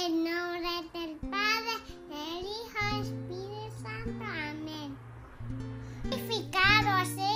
En nombre del Padre, del Hijo y del Espíritu Santo. Amén. Glorificado sea.